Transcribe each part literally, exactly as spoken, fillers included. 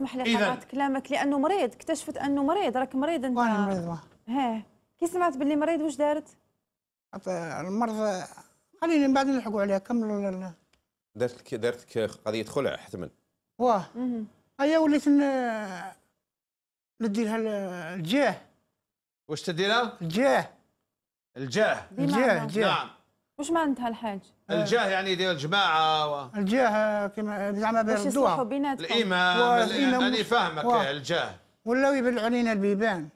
اسمح لي قطعت كلامك لانه مريض، اكتشفت انه مريض، راك مريض انت. وانا مريض. ها كي سمعت باللي مريض واش دارت؟ المرض خليني من بعد نلحقوا عليها كملوا. دارت دارت قضيه خلع حتما. واه. هيا وليت ندي لها الجاه. واش تدي لها؟ الجاه. الجاه. الجاه الجاه. نعم. واش معناتها الحاج؟ الجاه يعني ديال الجماعه و... الجاه كما زعما بيردوها الامام. انا فاهمك الجاه. ولاو يبلعوا علينا البيبان.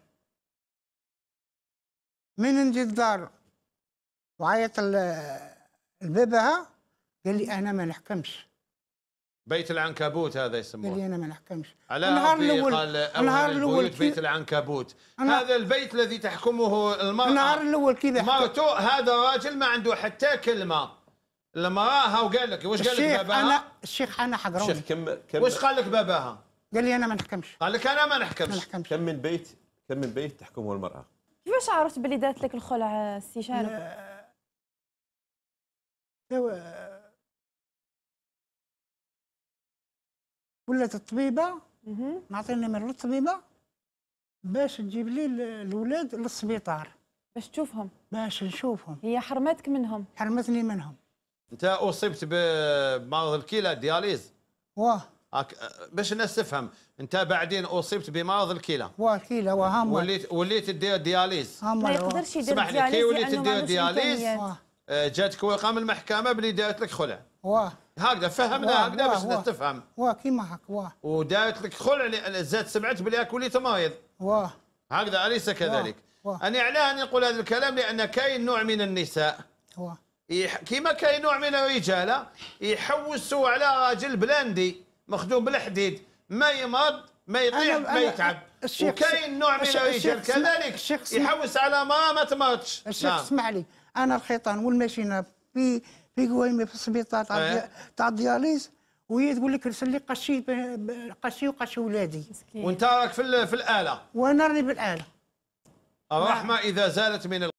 من نجي الدار وعيط لبابها قال لي انا ما نحكمش. بيت العنكبوت هذا يسموه. قال لي انا ما نحكمش. على النهار الاول النهار الاول بيت العنكبوت. هذا البيت الذي تحكمه المراه. النهار الاول كذا مرتو هذا راجل ما عنده حتى كلمه. المراه ها وقال لك واش قال لك باباها؟ انا الشيخ انا حقروني. الشيخ كم كم واش قال لك باباها؟ قال لي انا ما نحكمش. قال لك انا ما نحكمش. ما نحكمش. كم من بيت كم من بيت تحكمه المراه. كيفاش عرفت بلي دارت لك الخلع سي شارك؟ ولات الطبيبه معطيني نمر للطبيبه باش تجيب لي الاولاد للسبيطار باش تشوفهم باش نشوفهم. هي حرمتك منهم؟ حرمتني منهم. انت اصبت بمرض الكلى دياليز. واه باش الناس تفهم، انت بعدين اصبت بمرض الكلى. واه الكلى وهم وليت وليت دير دياليز. ما يقدرش يدير دياليز. اسمح لي كي وليت دير دياليز جاتك ورقه من المحكمه بلي دارت لك خلع. واه هكذا فهمنا هكذا باش الناس تفهم. واه كيما هاك. واه ودارت لك خلع زاد سمعت بلي وليت مريض. واه هكذا اليس كذلك؟ انا علاه نقول هذا الكلام لان كاين نوع من النساء واه كيما كاين نوع من الرجال يحوسوا على راجل بلاندي مخدوم بالحديد ما يمرض ما يطيح ما يتعب. وكاين نوع من الرجال كذلك يحوس على ما ما تمرضش. الشيخ اسمع لي، انا الخيطان والماشينه في في قوايمي في السبيطار تاع أيه؟ تاع الدياليز وهي تقول لك ارسل لي قشي قشي وقشي ولادي. وانت راك في في الاله وانا راني بالاله. الرحمه اذا زالت من